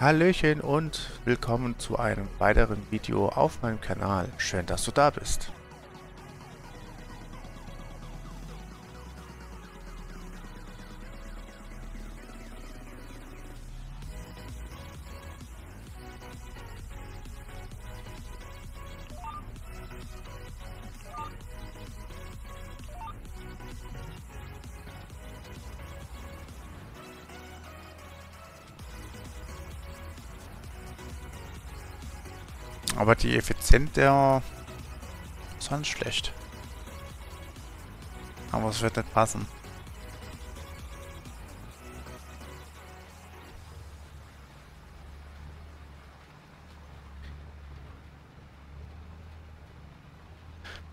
Hallöchen und willkommen zu einem weiteren Video auf meinem Kanal. Schön, dass du da bist. Aber die Effizienz der ist ganz schlecht. Aber es wird nicht passen.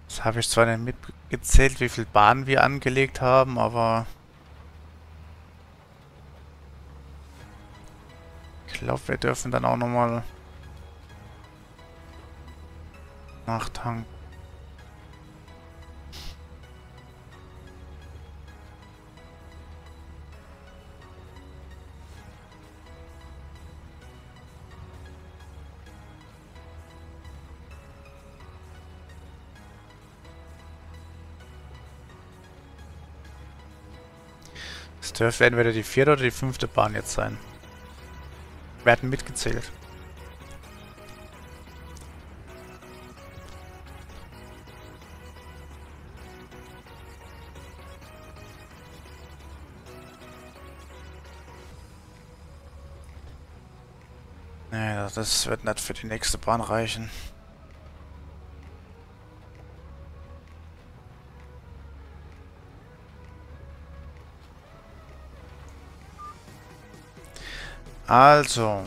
Das habe ich zwar nicht mitgezählt, wie viel Bahnen wir angelegt haben, aber ich glaube, wir dürfen dann auch nochmal nachtanken. Es dürfte entweder die vierte oder die fünfte Bahn jetzt sein. Wir hatten mitgezählt. Naja, das wird nicht für die nächste Bahn reichen. Also.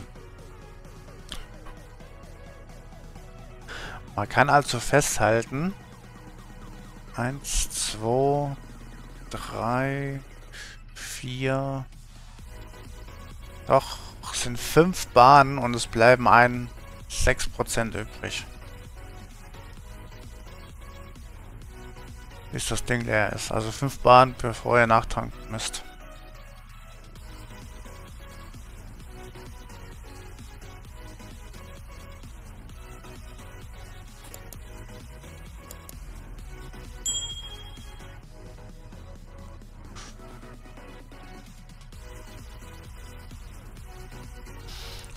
Man kann also festhalten. 1, 2, 3, 4. Doch. Es sind 5 Bahnen und es bleiben 6% übrig. Bis das Ding leer ist. Also 5 Bahnen, bevor ihr nachtanken müsst.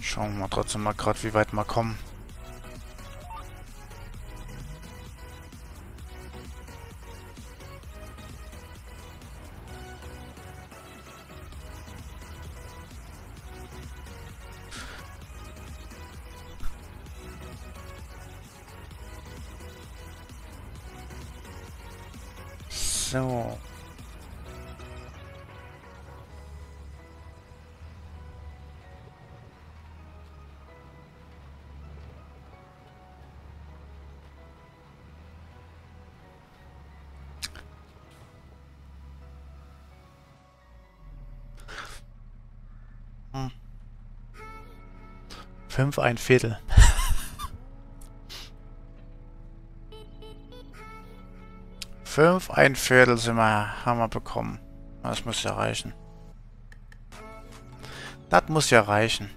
Schauen wir mal trotzdem mal gerade, wie weit wir kommen. So. Hm. 5 1/4. haben wir bekommen. Das muss ja reichen. Das muss ja reichen.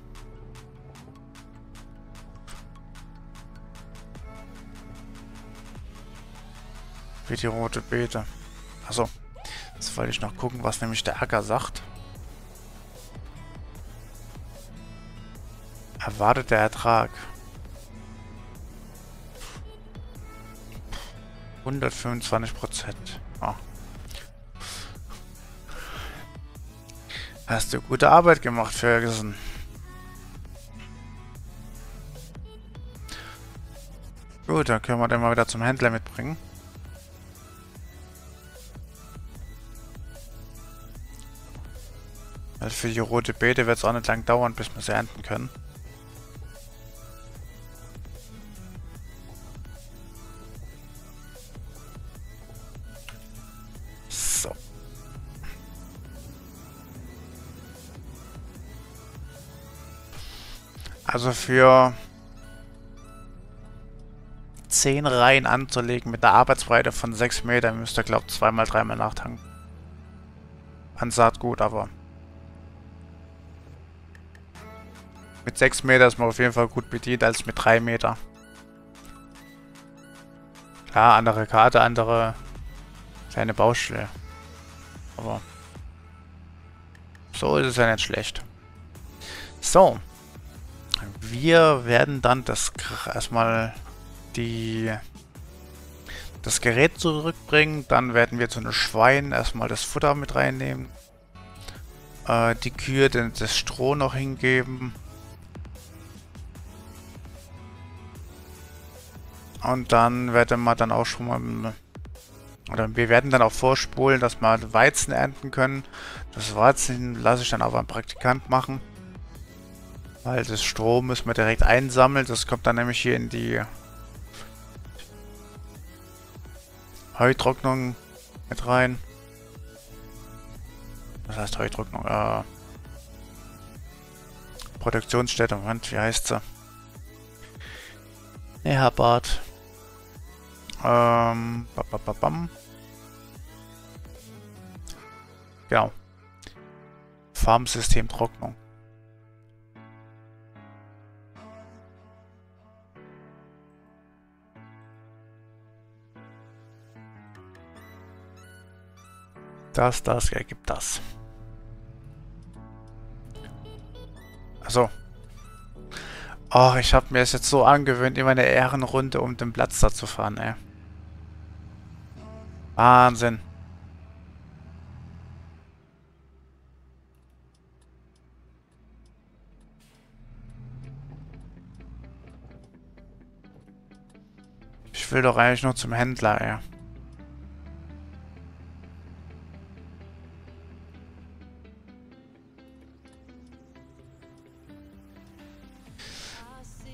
Wie die rote Beete. Achso. Jetzt wollte ich noch gucken, was nämlich der Acker sagt. Erwartet der Ertrag 125%. Oh. Hast du gute Arbeit gemacht, Ferguson. Gut, dann können wir den mal wieder zum Händler mitbringen. Also für die rote Beete wird es auch nicht lang dauern, bis wir sie ernten können. Also für 10 Reihen anzulegen mit einer Arbeitsbreite von 6 Metern müsst ihr, glaube ich, 2-mal, 3-mal nachtanken. An Saatgut, aber Mit 6 Meter ist man auf jeden Fall gut bedient als mit 3 Meter. Klar, andere Karte, andere kleine Baustelle. Aber so ist es ja nicht schlecht. So. Wir werden dann das erstmal das Gerät zurückbringen. Dann werden wir zu den Schweinen erstmal das Futter mit reinnehmen. Die Kühe das Stroh noch hingeben. Und dann werden wir dann auch schon mal... Oder wir werden dann auch vorspulen, dass wir Weizen ernten können. Das Weizen lasse ich dann aber einen Praktikant machen. Weil das Stroh müssen wir direkt einsammeln. Das kommt dann nämlich hier in die Heutrocknung mit rein. Das heißt Heutrocknung, Produktionsstätte, Moment, wie heißt sie? Ne, Herbert. Genau. Farmsystem Trocknung. Das ergibt das. Achso. Oh, ich habe mir es jetzt so angewöhnt, immer eine Ehrenrunde um den Platz da zu fahren, ey. Wahnsinn. Ich will doch eigentlich nur zum Händler, ey.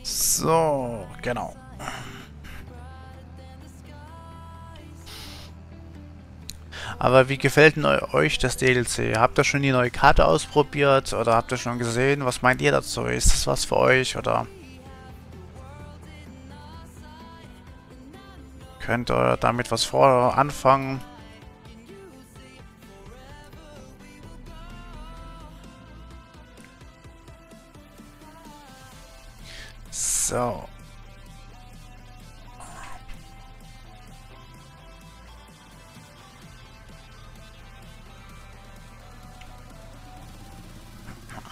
So, genau. Aber wie gefällt denn euch das DLC? Habt ihr schon die neue Karte ausprobiert? Oder habt ihr schon gesehen? Was meint ihr dazu? Ist das was für euch? Oder könnt ihr damit was anfangen? So.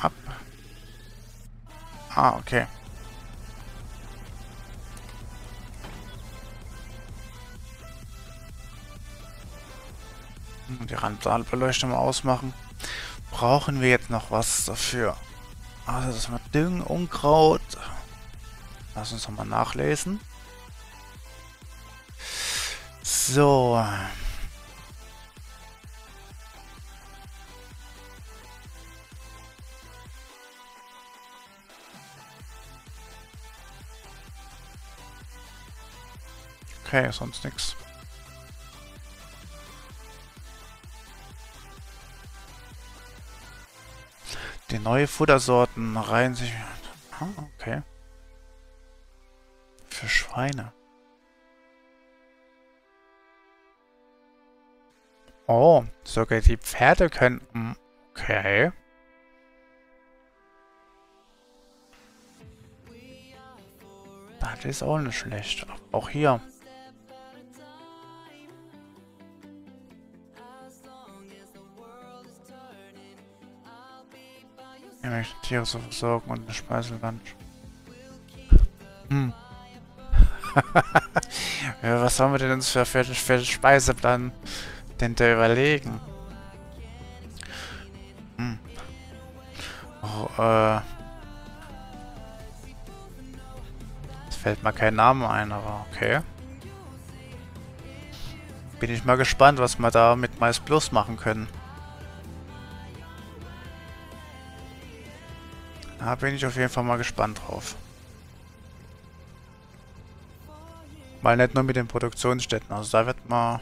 Ab. Ah, okay. Die Randbeleuchtung mal ausmachen. Brauchen wir jetzt noch was dafür? Also das mal Düngen, Unkraut. Lass uns nochmal nachlesen. So. Okay, sonst nichts. Die neuen Futtersorten reihen sich... Ah, okay. Für Schweine. Oh, sogar die Pferde könnten... Okay. Das ist auch nicht schlecht. Auch hier. Ich möchte Tiere so versorgen und eine Speiselwand. Hm. Was sollen wir denn uns für einen Speiseplan denn da überlegen? Hm. Oh, es fällt mal kein Name ein, aber okay. Bin ich mal gespannt, was wir da mit Mais Plus machen können. Da bin ich auf jeden Fall mal gespannt drauf. Mal nicht nur mit den Produktionsstätten, also da wird mal...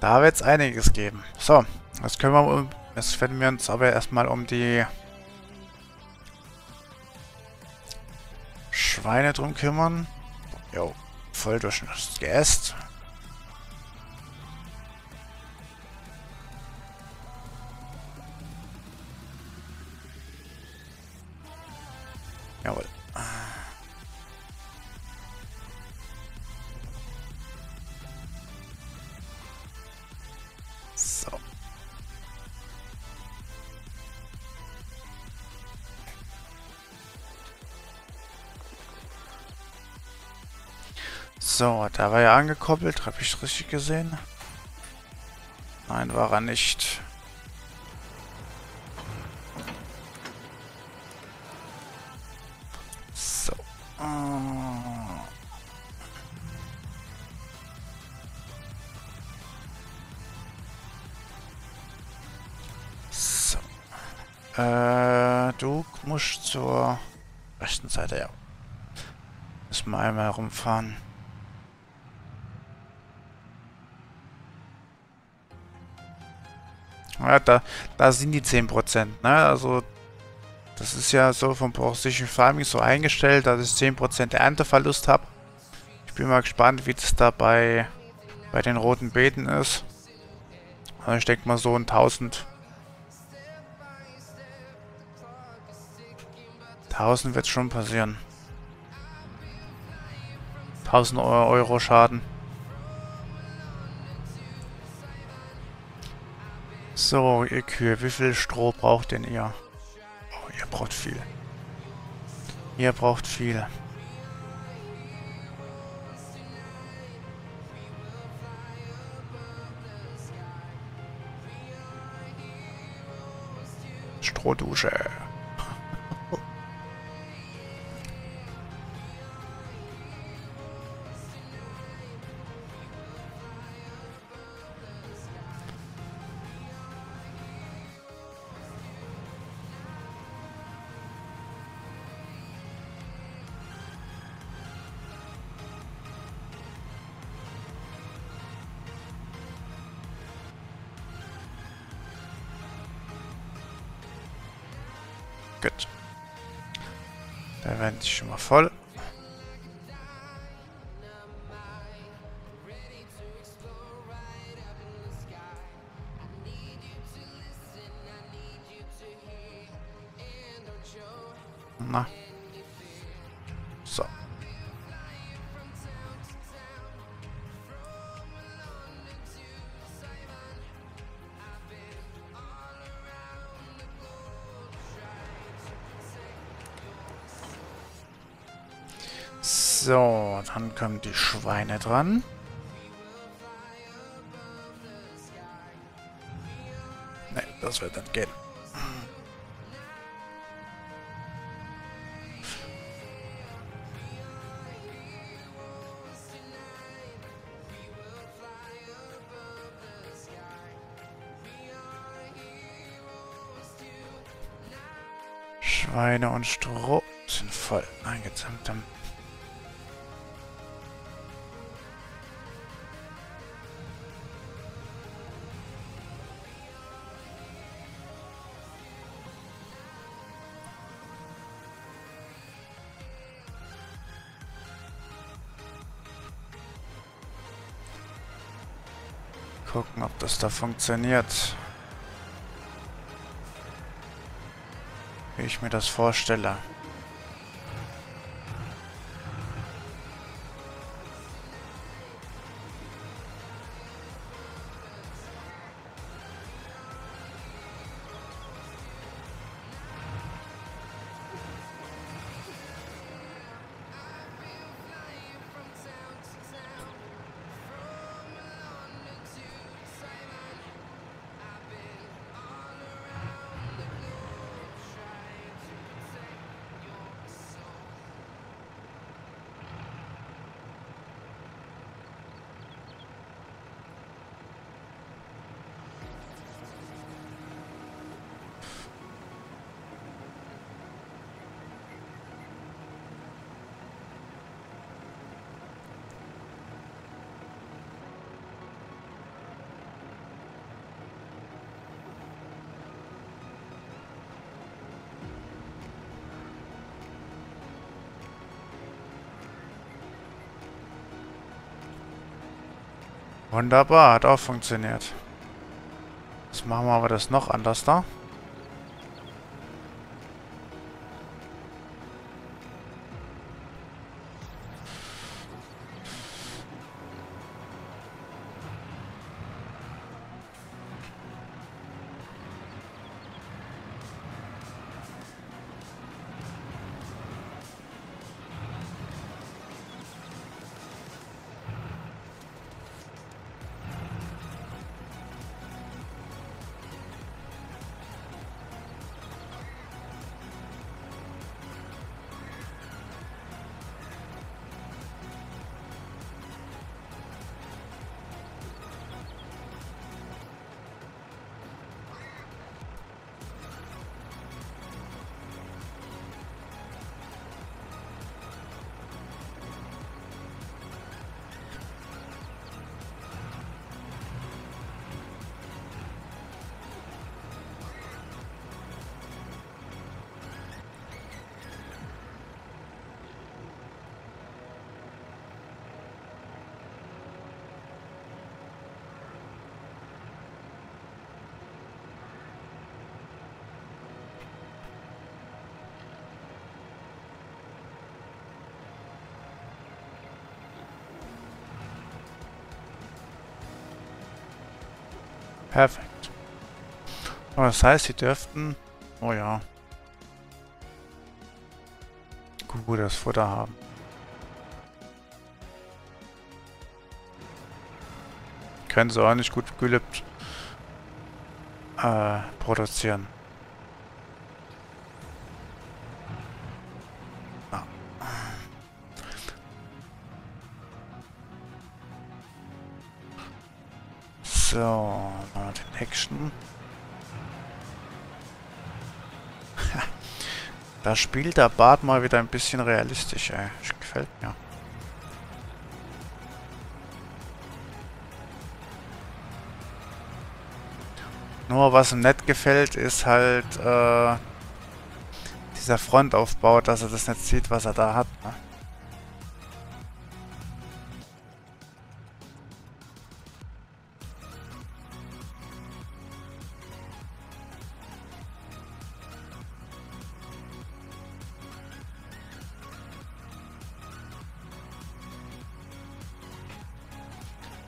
Da wird es einiges geben. So, jetzt können wir jetzt werden wir uns aber erstmal um die Schweine drum kümmern. Jo, voll durch das Geäst. Jawohl. So. So, da war er angekoppelt. Habe ich richtig gesehen? Nein, war er nicht. Du musst zur rechten Seite, ja. Müssen wir einmal rumfahren. Ja, da sind die 10%, ne? Also, das ist ja so vom Precision Farming so eingestellt, dass ich 10% Ernteverlust habe. Ich bin mal gespannt, wie das da bei den roten Beeten ist. Also ich denke mal so ein 1000. 1000 wird schon passieren. 1000 Euro Schaden. So, ihr Kühe, wie viel Stroh braucht denn ihr? Oh, ihr braucht viel. Ihr braucht viel. Strohdusche. Gut. Da werden sie schon mal voll. Na. So. So, dann kommen die Schweine dran. Ne, das wird dann gehen. Schweine und Stroh sind voll eingezäumt. Gucken, ob das da funktioniert. Wie ich mir das vorstelle. Wunderbar, hat auch funktioniert. Jetzt machen wir aber das noch anders da. Perfekt. Aber das heißt, sie dürften... Oh ja. Gutes Futter haben. Können sie auch nicht gut gelübt produzieren. Ah. So, mal den Action. Da spielt der Bart mal wieder ein bisschen realistisch, ey. Gefällt mir. Nur was ihm nicht gefällt, ist halt dieser Frontaufbau, dass er das nicht sieht, was er da hat. Ne?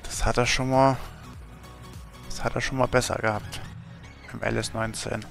Das hat er schon mal besser gehabt im LS19.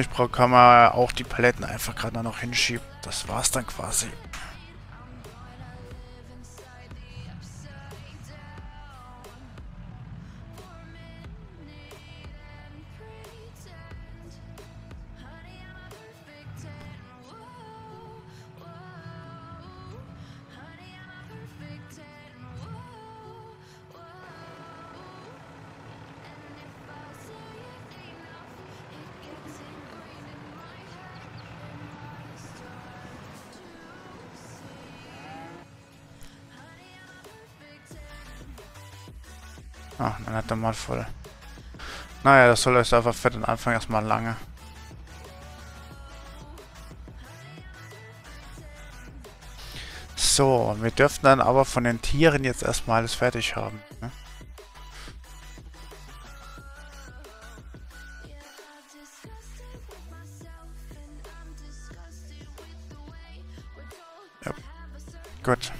Ich brauche, kann man auch die Paletten einfach gerade noch hinschieben. Das war's dann quasi. Ah, dann hat er mal voll. Naja, das soll euch einfach für den Anfang erstmal lange. So, wir dürften dann aber von den Tieren jetzt erstmal alles fertig haben. Ne? Ja. Gut.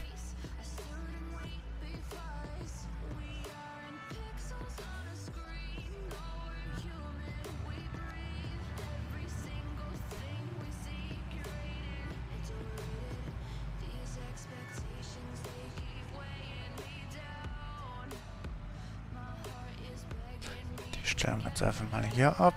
Stellen wir jetzt einfach mal hier ab.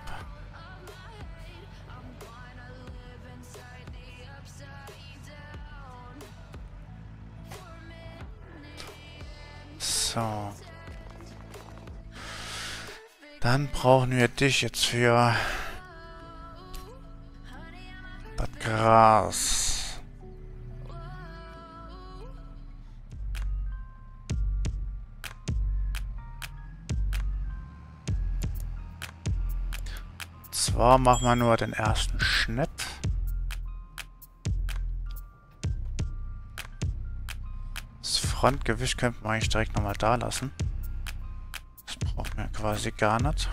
So. Dann brauchen wir dich jetzt für das Gras. So, machen wir nur den ersten Schnitt. Das Frontgewicht könnte man eigentlich direkt nochmal da lassen. Das brauchen wir quasi gar nicht.